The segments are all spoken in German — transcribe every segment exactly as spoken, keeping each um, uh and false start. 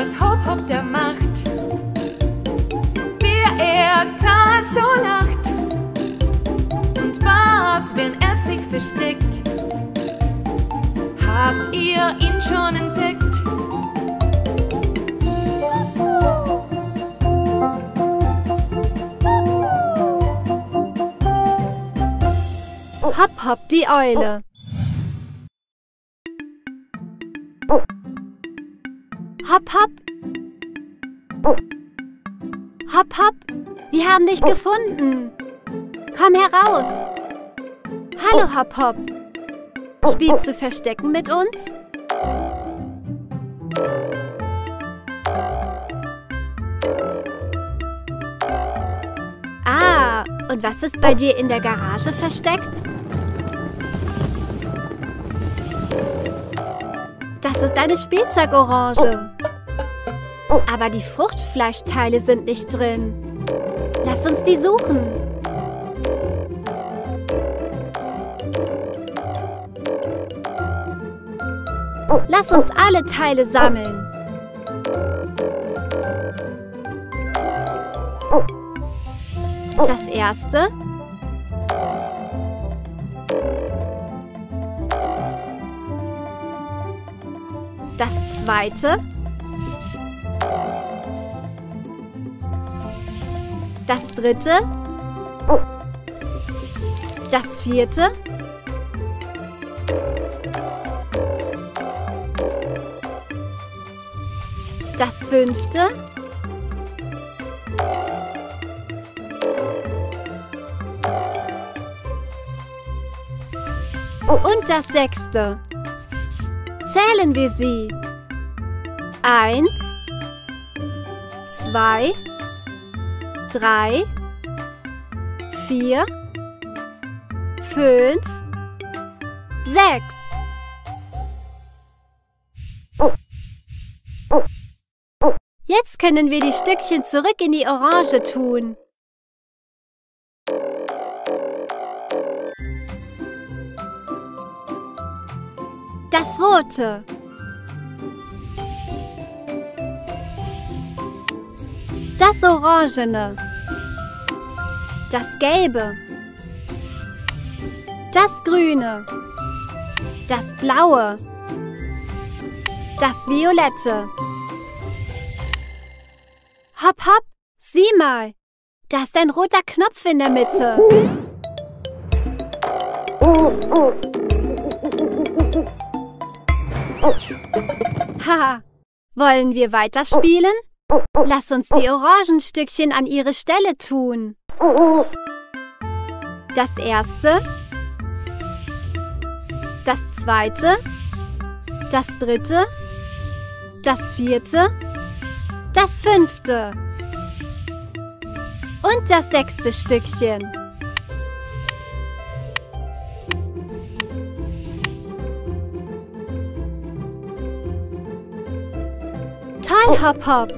was Hophop da macht. Wer er Tag so lacht und was, wenn er sich versteckt. Habt ihr ihn schon entdeckt? Hophop, die Eule. Hophop? Hophop, wir haben dich gefunden. Komm heraus. Hallo Hophop. Spielst du Verstecken mit uns? Ah, und was ist bei dir in der Garage versteckt? Das ist eine Spielzeugorange. Aber die Fruchtfleischteile sind nicht drin. Lasst uns die suchen. Lass uns alle Teile sammeln. Das erste. Das zweite. Das dritte. Das vierte. Das fünfte. Und das sechste. Zählen wir sie. Eins, zwei, drei, vier, fünf, sechs. Jetzt können wir die Stückchen zurück in die Orange tun. Das Rote. Das Orangene. Das Gelbe. Das Grüne. Das Blaue. Das Violette. Hophop, sieh mal, da ist ein roter Knopf in der Mitte. Haha, wollen wir weiterspielen? Lass uns die Orangenstückchen an ihre Stelle tun. Das erste, das zweite, das dritte, das vierte, das fünfte und das sechste Stückchen. Toll, Hophop!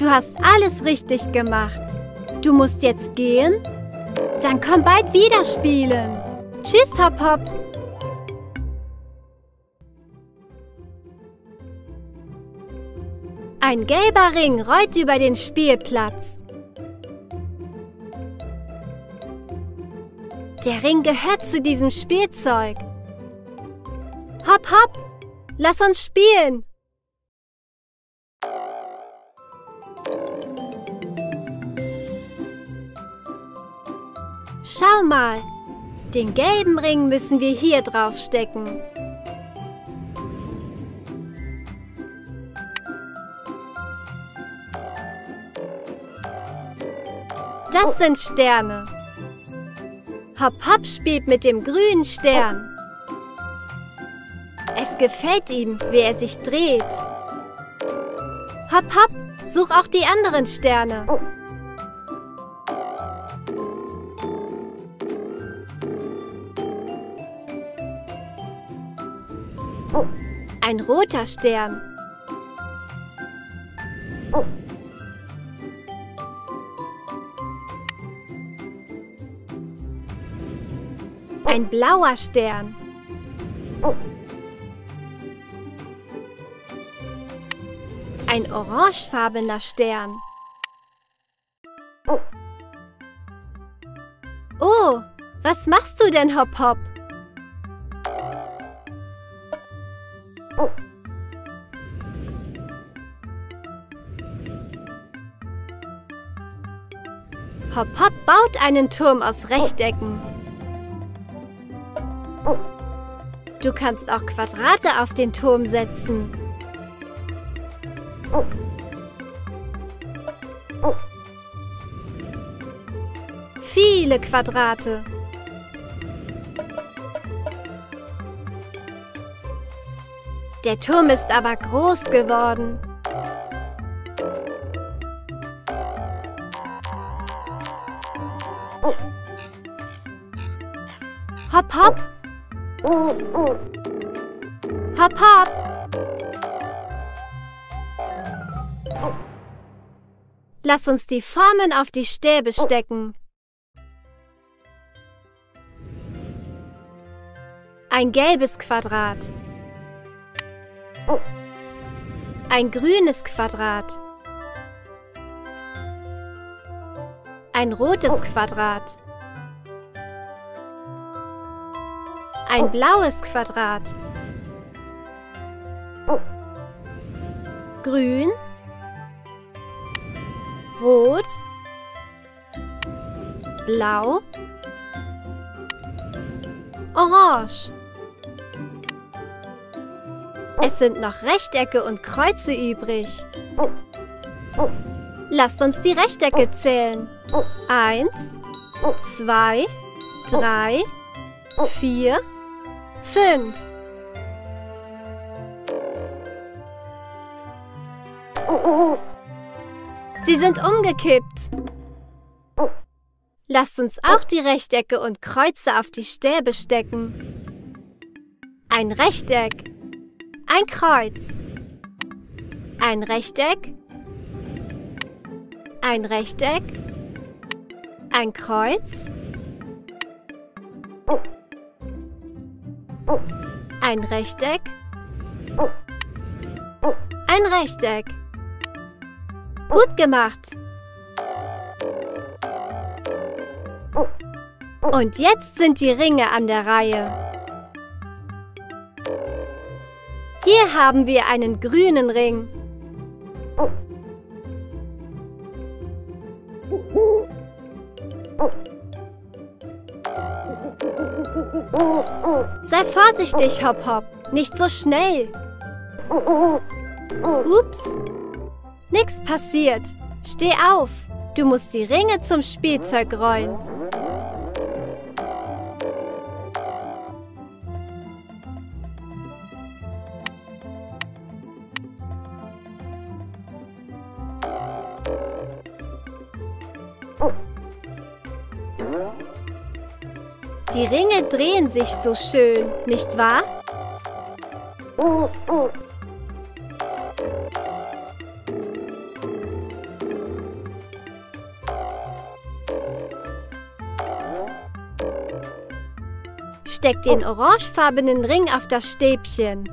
Du hast alles richtig gemacht. Du musst jetzt gehen? Dann komm bald wieder spielen. Tschüss, Hophop! Ein gelber Ring rollt über den Spielplatz. Der Ring gehört zu diesem Spielzeug. Hophop, lass uns spielen! Schau mal, den gelben Ring müssen wir hier drauf stecken. Das sind Sterne. Hophop spielt mit dem grünen Stern. Es gefällt ihm, wie er sich dreht. Hophop, such auch die anderen Sterne. Ein roter Stern. Ein blauer Stern. Ein orangefarbener Stern. Oh, was machst du denn, Hophop? Hophop baut einen Turm aus Rechtecken. Du kannst auch Quadrate auf den Turm setzen. Viele Quadrate. Der Turm ist aber groß geworden. Hophop! Hophop! Lass uns die Formen auf die Stäbe stecken. Ein gelbes Quadrat. Ein grünes Quadrat. Ein rotes Quadrat. Ein blaues Quadrat. Grün. Rot. Blau. Orange. Es sind noch Rechtecke und Kreuze übrig. Lasst uns die Rechtecke zählen. Eins, zwei, drei, vier, fünf. Sie sind umgekippt. Lasst uns auch die Rechtecke und Kreuze auf die Stäbe stecken. Ein Rechteck. Ein Kreuz. Ein Rechteck. Ein Rechteck. Ein Kreuz. Ein Rechteck. Ein Rechteck. Gut gemacht. Und jetzt sind die Ringe an der Reihe. Hier haben wir einen grünen Ring. Sei vorsichtig, Hophop. Nicht so schnell. Ups. Nix passiert. Steh auf. Du musst die Ringe zum Spielzeug rollen. Die Ringe drehen sich so schön, nicht wahr? Steck den orangefarbenen Ring auf das Stäbchen.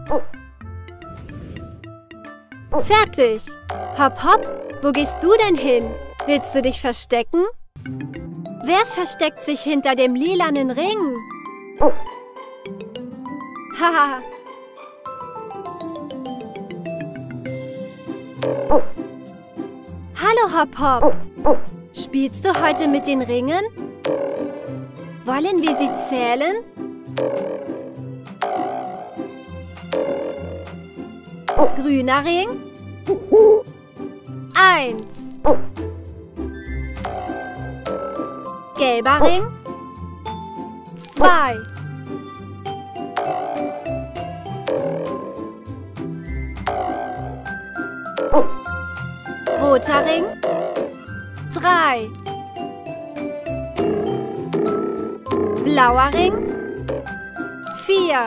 Fertig! Hophop, wo gehst du denn hin? Willst du dich verstecken? Wer versteckt sich hinter dem lilanen Ring? Haha. Hallo Hophop. Spielst du heute mit den Ringen? Wollen wir sie zählen? Grüner Ring. Eins. Gelber Ring. Zwei. Roter Ring. Drei. Blauer Ring. Vier.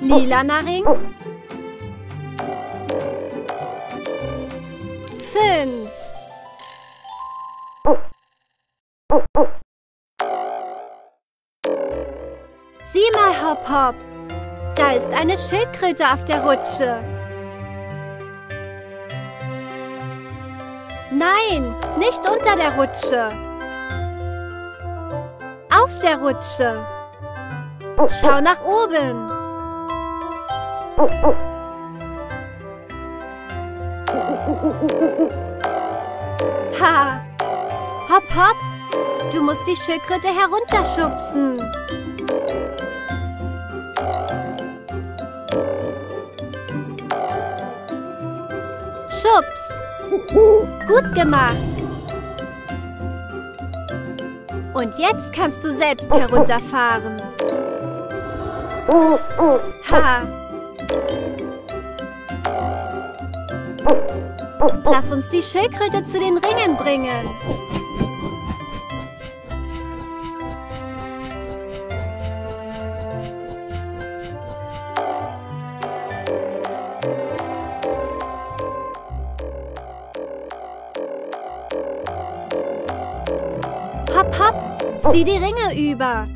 Lilaner Ring. Fünf. Hophop. Da ist eine Schildkröte auf der Rutsche. Nein, nicht unter der Rutsche. Auf der Rutsche. Schau nach oben. Ha! Hopp, hopp! Du musst die Schildkröte herunterschubsen. Schubs! Gut gemacht! Und jetzt kannst du selbst herunterfahren. Ha! Lass uns die Schildkröte zu den Ringen bringen. Hopp, hopp, zieh die Ringe über.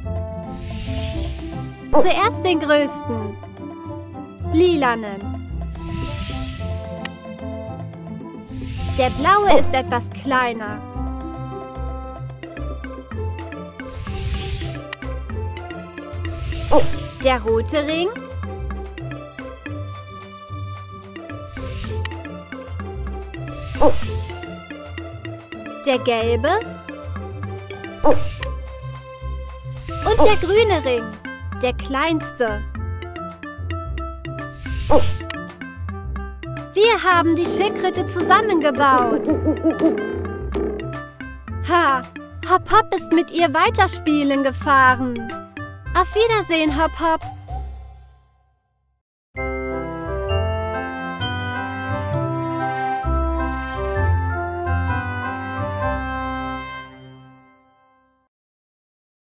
Zuerst den größten, lilanen. Der blaue ist etwas kleiner. Der rote Ring. Der gelbe. Und der grüne Ring, der kleinste. Wir haben die Schildkröte zusammengebaut. Ha, Hopp, hopp ist mit ihr weiterspielen gefahren. Auf Wiedersehen, Hopp, hopp.